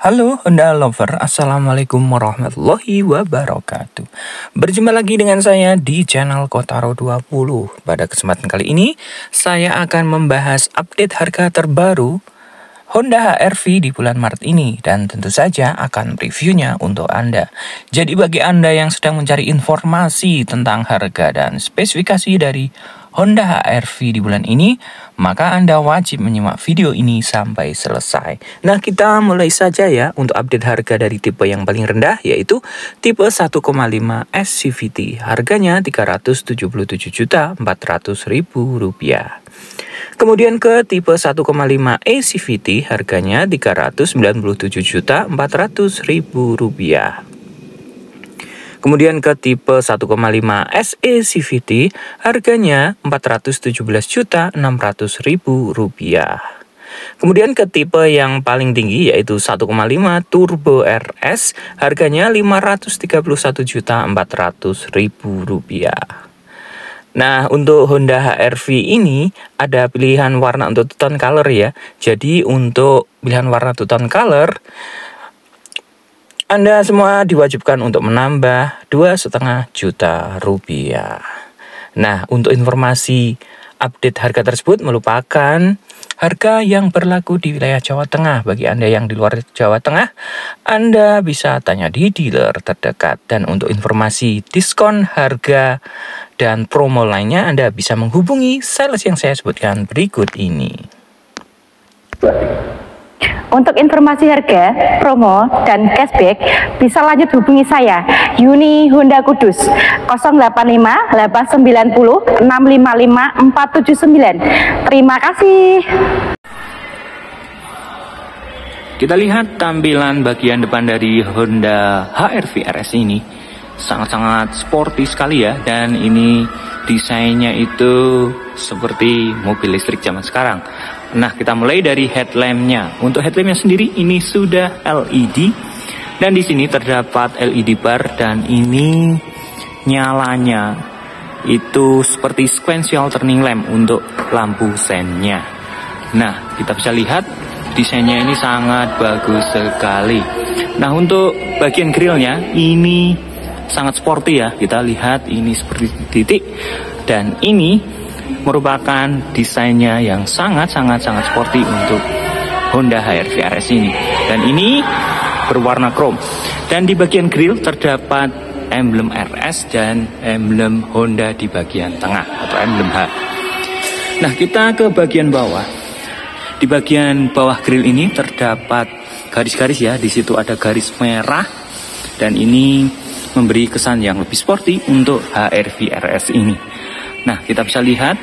Halo Honda Lover, Assalamualaikum warahmatullahi wabarakatuh. Berjumpa lagi dengan saya di channel Kotaro 20. Pada kesempatan kali ini, saya akan membahas update harga terbaru Honda HR-V di bulan Maret ini, dan tentu saja akan reviewnya untuk Anda. Jadi bagi Anda yang sedang mencari informasi tentang harga dan spesifikasi dari Honda HR-V di bulan ini, maka Anda wajib menyimak video ini sampai selesai. Nah, kita mulai saja ya untuk update harga dari tipe yang paling rendah, yaitu tipe 1,5 S CVT. Harganya Rp377.400.000. Kemudian ke tipe 1,5 E CVT, harganya Rp397.400.000. Kemudian ke tipe 1,5 SE CVT, harganya Rp417.600.000. Kemudian ke tipe yang paling tinggi, yaitu 1,5 Turbo RS, harganya Rp531.400.000. Nah, untuk Honda HR-V ini ada pilihan warna untuk two-tone color ya. Jadi untuk pilihan warna two-tone color, Anda semua diwajibkan untuk menambah Rp2,5 juta. Nah, untuk informasi update harga tersebut merupakan harga yang berlaku di wilayah Jawa Tengah. Bagi Anda yang di luar Jawa Tengah, Anda bisa tanya di dealer terdekat. Dan untuk informasi diskon harga dan promo lainnya, Anda bisa menghubungi sales yang saya sebutkan berikut ini. Untuk informasi harga, promo, dan cashback, bisa lanjut hubungi saya, Yuni Honda Kudus, 085-890-655-479. Terima kasih. Kita lihat tampilan bagian depan dari Honda HR-V RS ini. Sangat-sangat sporty sekali ya, dan ini desainnya itu seperti mobil listrik zaman sekarang. Nah, kita mulai dari headlampnya. Untuk headlampnya sendiri ini sudah LED, dan di sini terdapat LED bar, dan ini nyalanya itu seperti sequential turning lamp untuk lampu sennya. Nah, kita bisa lihat desainnya ini sangat bagus sekali. Nah, untuk bagian grillnya ini sangat sporty ya. Kita lihat ini seperti titik, dan ini merupakan desainnya yang sangat sporty untuk Honda HR-V RS ini, dan ini berwarna chrome. Dan di bagian grill terdapat emblem RS dan emblem Honda di bagian tengah atau emblem H. Nah, kita ke bagian bawah. Di bagian bawah grill ini terdapat garis-garis ya. Di situ ada garis merah, dan ini memberi kesan yang lebih sporty untuk HR-V RS ini. Nah, kita bisa lihat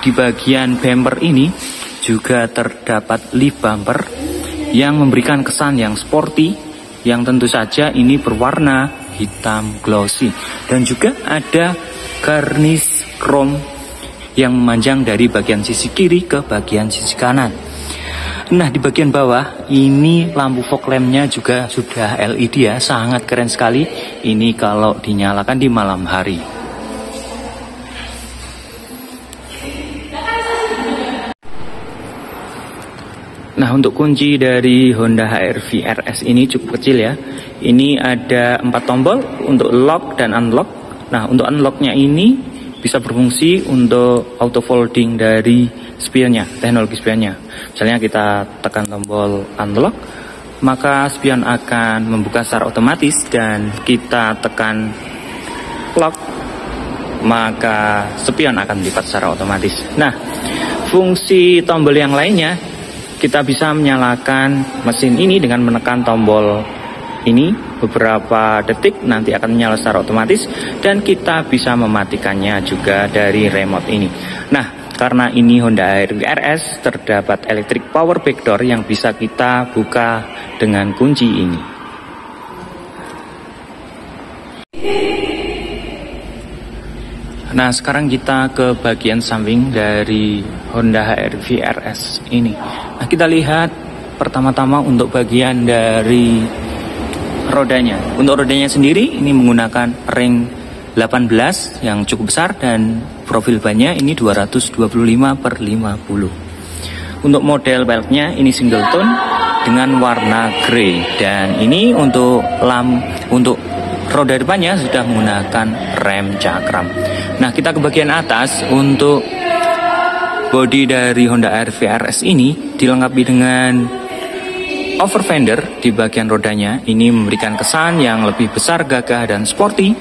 di bagian bumper ini juga terdapat leaf bumper yang memberikan kesan yang sporty, yang tentu saja ini berwarna hitam glossy, dan juga ada garnish chrome yang memanjang dari bagian sisi kiri ke bagian sisi kanan. Nah, di bagian bawah ini lampu fog lampnya juga sudah LED ya, sangat keren sekali ini kalau dinyalakan di malam hari. Nah, untuk kunci dari Honda HR-V RS ini cukup kecil ya. Ini ada 4 tombol untuk lock dan unlock. Nah, untuk unlocknya ini bisa berfungsi untuk auto folding dari spionnya, teknologi spionnya. Misalnya kita tekan tombol unlock, maka spion akan membuka secara otomatis, dan kita tekan lock, maka spion akan dilipat secara otomatis. Nah, fungsi tombol yang lainnya, kita bisa menyalakan mesin ini dengan menekan tombol ini beberapa detik, nanti akan menyala secara otomatis, dan kita bisa mematikannya juga dari remote ini. Nah, karena ini Honda HR-V RS, terdapat electric power backdoor yang bisa kita buka dengan kunci ini. Nah, sekarang kita ke bagian samping dari Honda HR-V RS ini. Nah, kita lihat pertama-tama untuk bagian dari rodanya. Untuk rodanya sendiri ini menggunakan ring 18 yang cukup besar, dan profil bannya ini 225/50. Untuk model peleknya ini single tone, dengan warna grey, dan ini untuk roda depannya sudah menggunakan rem cakram. Nah, kita ke bagian atas. Untuk bodi dari Honda RVRS ini dilengkapi dengan over fender di bagian rodanya. Ini memberikan kesan yang lebih besar, gagah, dan sporty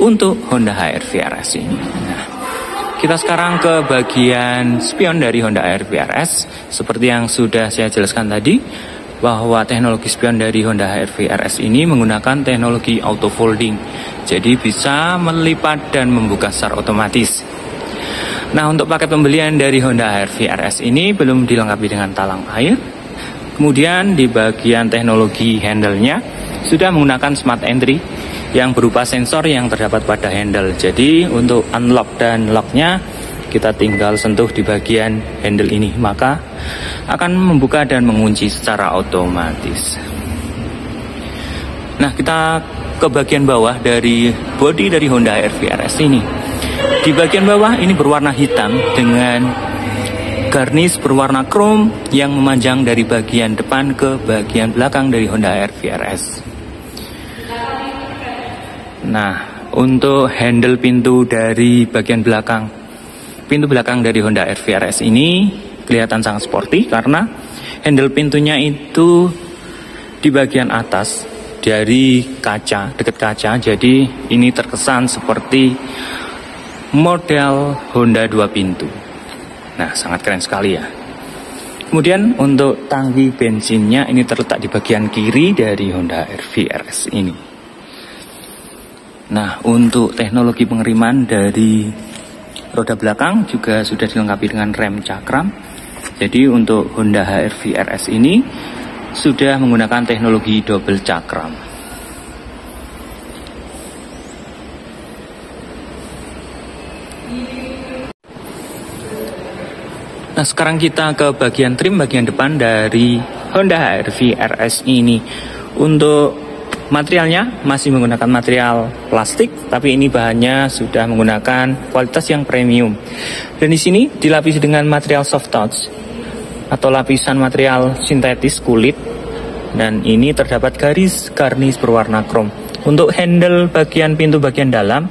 untuk Honda HR-VRS ini. Nah, kita sekarang ke bagian spion dari Honda HR-VRS. Seperti yang sudah saya jelaskan tadi, bahwa teknologi spion dari Honda HR-VRS ini menggunakan teknologi auto folding, jadi bisa melipat dan membuka secara otomatis. Nah, untuk paket pembelian dari Honda HR-VRS ini belum dilengkapi dengan talang air. Kemudian di bagian teknologi handle-nya sudah menggunakan smart entry yang berupa sensor yang terdapat pada handle. Jadi untuk unlock dan lock-nya kita tinggal sentuh di bagian handle ini, maka akan membuka dan mengunci secara otomatis. Nah, kita ke bagian bawah dari bodi dari Honda HR-VRS ini. Di bagian bawah ini berwarna hitam dengan garnish berwarna chrome yang memanjang dari bagian depan ke bagian belakang dari Honda HR-VRS. Nah, untuk handle pintu dari bagian belakang, pintu belakang dari Honda HR-VRS ini kelihatan sangat sporty karena handle pintunya itu di bagian atas dari kaca, dekat kaca. Jadi ini terkesan seperti model Honda 2 pintu. Nah, sangat keren sekali ya. Kemudian untuk tangki bensinnya ini terletak di bagian kiri dari Honda HR-VRS ini. Nah, untuk teknologi pengereman dari roda belakang juga sudah dilengkapi dengan rem cakram. Jadi untuk Honda HR-VRS ini sudah menggunakan teknologi double cakram. Nah, sekarang kita ke bagian trim bagian depan dari Honda HR-VRS ini. Untuk materialnya masih menggunakan material plastik, tapi ini bahannya sudah menggunakan kualitas yang premium. Dan di sini dilapisi dengan material soft touch atau lapisan material sintetis kulit. Dan ini terdapat garis garnish berwarna chrome. Untuk handle bagian pintu bagian dalam,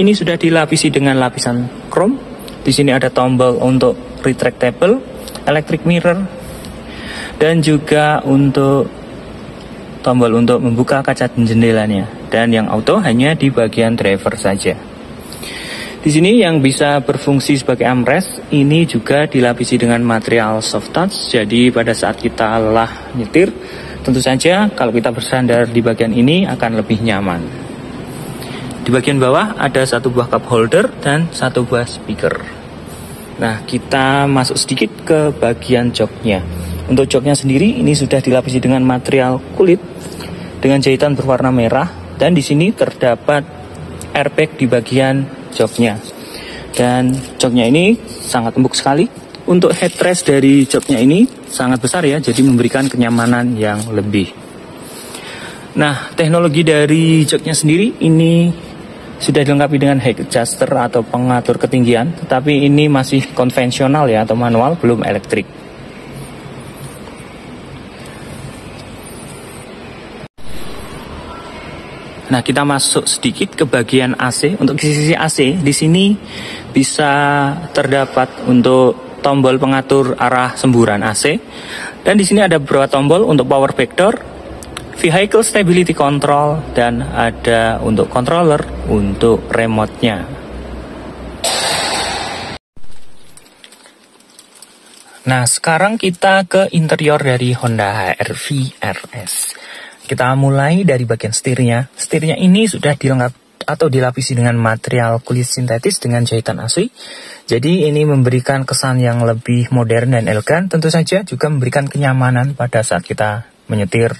ini sudah dilapisi dengan lapisan chrome. Di sini ada tombol untuk retractable, electric mirror, dan juga untuk tombol untuk membuka kaca jendelanya, dan yang auto hanya di bagian driver saja. Di sini yang bisa berfungsi sebagai armrest ini juga dilapisi dengan material soft touch. Jadi pada saat kita lelah nyetir, tentu saja kalau kita bersandar di bagian ini akan lebih nyaman. Di bagian bawah ada satu buah cup holder dan satu buah speaker. Nah, kita masuk sedikit ke bagian joknya. Untuk joknya sendiri ini sudah dilapisi dengan material kulit dengan jahitan berwarna merah, dan di sini terdapat airbag di bagian joknya. Dan joknya ini sangat empuk sekali. Untuk headrest dari joknya ini sangat besar ya, jadi memberikan kenyamanan yang lebih. Nah, teknologi dari joknya sendiri ini sudah dilengkapi dengan height adjuster atau pengatur ketinggian, tetapi ini masih konvensional ya, atau manual, belum elektrik. Nah, kita masuk sedikit ke bagian AC. Untuk sisi AC di sini bisa terdapat untuk tombol pengatur arah semburan AC, dan di sini ada beberapa tombol untuk power backdoor, vehicle stability control, dan ada untuk controller untuk remote-nya. Nah, sekarang kita ke interior dari Honda HR-VRS. Kita mulai dari bagian setirnya. Setirnya ini sudah dilengkapi atau dilapisi dengan material kulit sintetis dengan jahitan asli. Jadi ini memberikan kesan yang lebih modern dan elegan. Tentu saja juga memberikan kenyamanan pada saat kita menyetir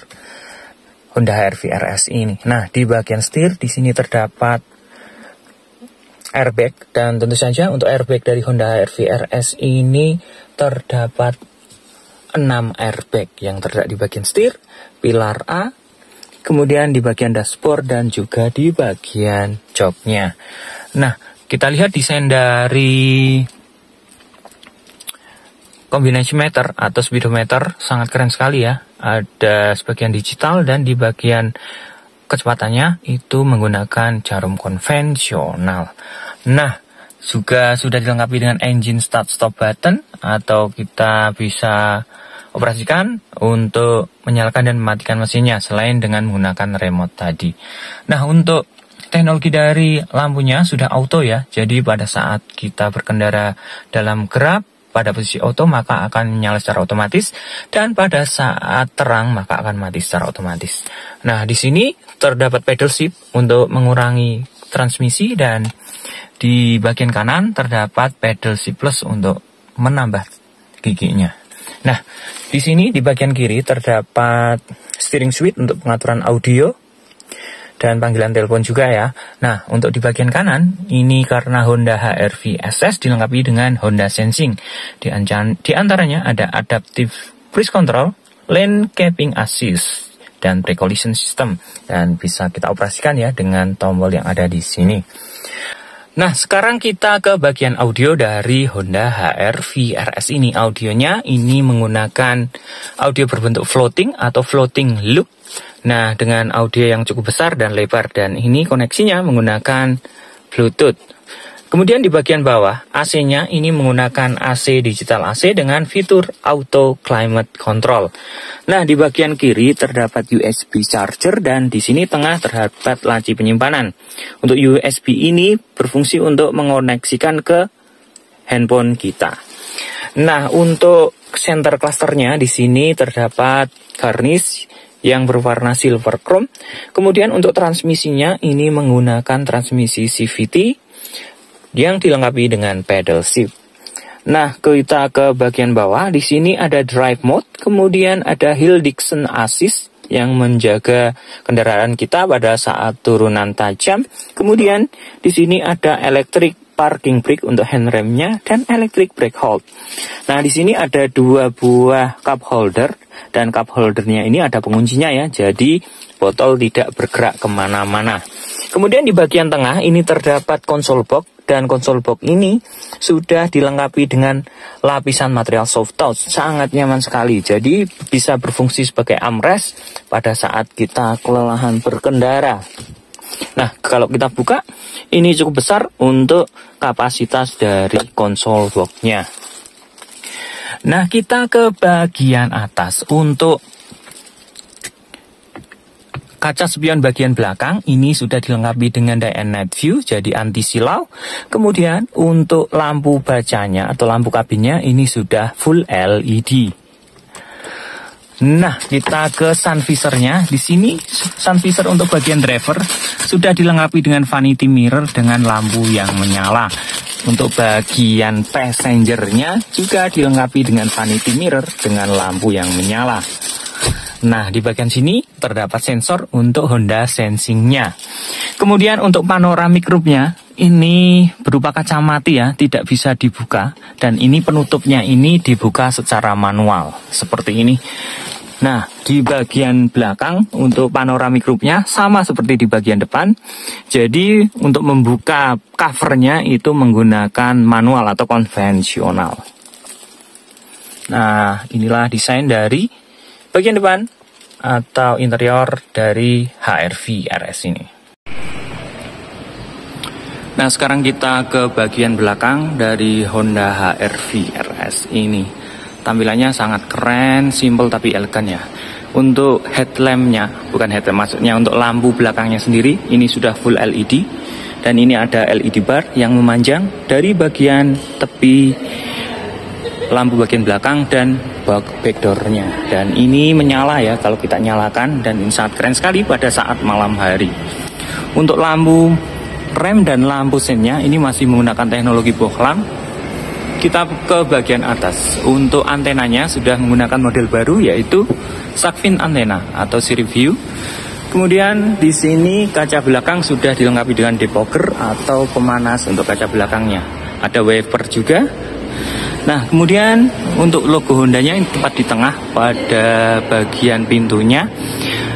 Honda HR-VRS ini. Nah, di bagian setir di sini terdapat airbag, dan tentu saja untuk airbag dari Honda HR-VRS ini terdapat 6 airbag yang terletak di bagian setir, pilar A, kemudian di bagian dashboard, dan juga di bagian joknya. Nah, kita lihat desain dari combination meter atau speedometer, sangat keren sekali ya. ada sebagian digital dan di bagian kecepatannya itu menggunakan jarum konvensional. Nah, juga sudah dilengkapi dengan engine start stop button atau kita bisa operasikan untuk menyalakan dan mematikan mesinnya selain dengan menggunakan remote tadi. Nah, untuk teknologi dari lampunya sudah auto ya, jadi pada saat kita berkendara dalam gerak pada posisi auto maka akan menyala secara otomatis, dan pada saat terang maka akan mati secara otomatis. Nah, di sini terdapat pedal shift untuk mengurangi transmisi, dan di bagian kanan terdapat pedal shift plus untuk menambah giginya. Nah, di sini di bagian kiri terdapat steering switch untuk pengaturan audio dan panggilan telepon juga ya. Nah, untuk di bagian kanan ini karena Honda HR-V SS dilengkapi dengan Honda Sensing. Di antaranya ada Adaptive Cruise Control, Lane Keeping Assist, dan Pre Collision System. Dan bisa kita operasikan ya dengan tombol yang ada di sini. Nah, sekarang kita ke bagian audio dari Honda HR-V RS ini. Audionya ini menggunakan audio berbentuk floating atau floating loop. Nah, dengan audio yang cukup besar dan lebar, dan ini koneksinya menggunakan Bluetooth. Kemudian di bagian bawah, AC-nya ini menggunakan AC digital AC dengan fitur auto climate control. Nah, di bagian kiri terdapat USB charger, dan di sini tengah terdapat laci penyimpanan. Untuk USB ini berfungsi untuk mengoneksikan ke handphone kita. Nah, untuk center clusternya di sini terdapat garnish yang berwarna silver chrome. Kemudian untuk transmisinya ini menggunakan transmisi CVT yang dilengkapi dengan pedal shift. Nah, kita ke bagian bawah. Di sini ada drive mode, kemudian ada Hill Descent Assist yang menjaga kendaraan kita pada saat turunan tajam. Kemudian di sini ada electric parking brake untuk handremnya dan electric brake hold. Nah, di sini ada dua buah cup holder, dan cup holdernya ini ada penguncinya ya, jadi botol tidak bergerak kemana-mana. Kemudian di bagian tengah ini terdapat konsol box, dan konsol box ini sudah dilengkapi dengan lapisan material soft touch, sangat nyaman sekali, jadi bisa berfungsi sebagai armrest pada saat kita kelelahan berkendara. Nah, kalau kita buka, ini cukup besar untuk kapasitas dari konsol box-nya. Nah, kita ke bagian atas. Untuk kaca spion bagian belakang ini sudah dilengkapi dengan Day Night View, jadi anti silau. Kemudian untuk lampu bacanya atau lampu kabinnya ini sudah full LED. Nah, kita ke sun visornya. Di sini sun visor untuk bagian driver sudah dilengkapi dengan vanity mirror dengan lampu yang menyala. Untuk bagian passengernya juga dilengkapi dengan vanity mirror dengan lampu yang menyala. Nah, di bagian sini terdapat sensor untuk Honda Sensing-nya. Kemudian untuk panoramic roofnya ini berupa kaca mati ya, tidak bisa dibuka, dan ini penutupnya ini dibuka secara manual seperti ini. Nah, di bagian belakang untuk panoramic roofnya sama seperti di bagian depan. Jadi untuk membuka covernya itu menggunakan manual atau konvensional. Nah, inilah desain dari bagian depan atau interior dari HR-V RS ini. Nah, sekarang kita ke bagian belakang dari Honda HR-V RS ini. Tampilannya sangat keren, simple tapi elegan ya. Untuk headlampnya, bukan headlamp maksudnya, untuk lampu belakangnya sendiri ini sudah full LED, dan ini ada LED bar yang memanjang dari bagian tepi lampu bagian belakang dan backdoornya, dan ini menyala ya kalau kita nyalakan, dan ini sangat keren sekali pada saat malam hari. Untuk lampu rem dan lampu sennya ini masih menggunakan teknologi bohlam. Kita ke bagian atas. Untuk antenanya sudah menggunakan model baru, yaitu Sakfin antena atau sirip view. Kemudian di sini kaca belakang sudah dilengkapi dengan depogger atau pemanas untuk kaca belakangnya. Ada wiper juga. Nah, kemudian untuk logo Hondanya yang tepat di tengah pada bagian pintunya,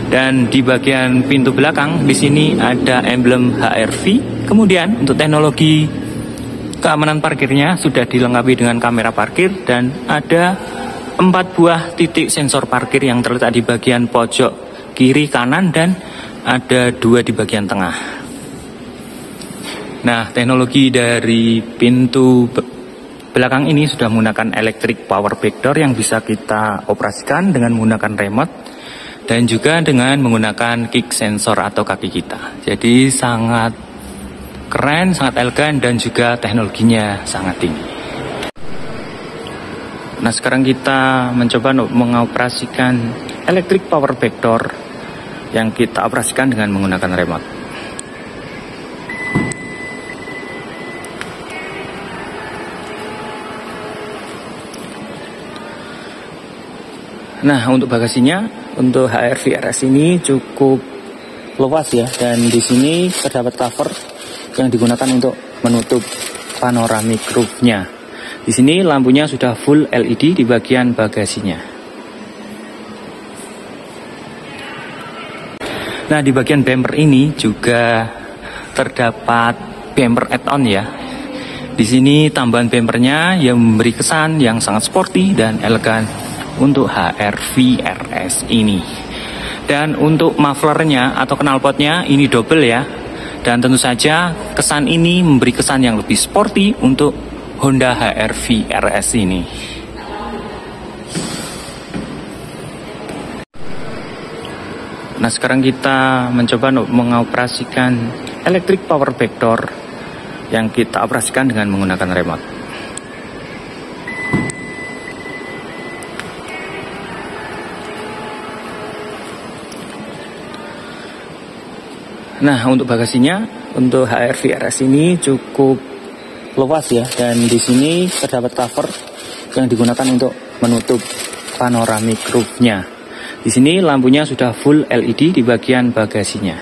dan di bagian pintu belakang di sini ada emblem HR-V. Kemudian untuk teknologi keamanan parkirnya sudah dilengkapi dengan kamera parkir, dan ada 4 buah titik sensor parkir yang terletak di bagian pojok kiri, kanan, dan ada 2 di bagian tengah. Nah, teknologi dari pintu belakang ini sudah menggunakan electric power backdoor yang bisa kita operasikan dengan menggunakan remote dan juga dengan menggunakan kick sensor atau kaki kita. Jadi sangat keren, sangat elegan, dan juga teknologinya sangat tinggi. Nah, sekarang kita mencoba mengoperasikan electric power backdoor yang kita operasikan dengan menggunakan remote. Nah, untuk bagasinya, untuk HR VRS ini cukup luas ya, dan di sini terdapat cover yang digunakan untuk menutup panoramic roofnya. Di sini lampunya sudah full LED di bagian bagasinya. Nah, di bagian bumper ini juga terdapat bumper add-on ya. Di sini tambahan bumpernya yang memberi kesan yang sangat sporty dan elegan untuk HR VRS ini. Dan untuk mufflernya atau knalpotnya ini double ya. Dan tentu saja kesan ini memberi kesan yang lebih sporty untuk Honda HR-V RS ini. Nah, sekarang kita mencoba mengoperasikan electric power backdoor yang kita operasikan dengan menggunakan remote. Nah, untuk bagasinya, untuk HR-V RS ini cukup luas ya, dan di sini terdapat cover yang digunakan untuk menutup panoramic roofnya. Di sini lampunya sudah full LED di bagian bagasinya.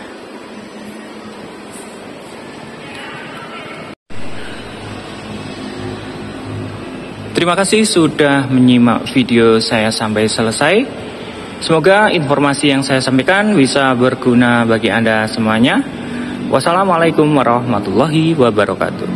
Terima kasih sudah menyimak video saya sampai selesai. Semoga informasi yang saya sampaikan bisa berguna bagi Anda semuanya. Wassalamualaikum warahmatullahi wabarakatuh.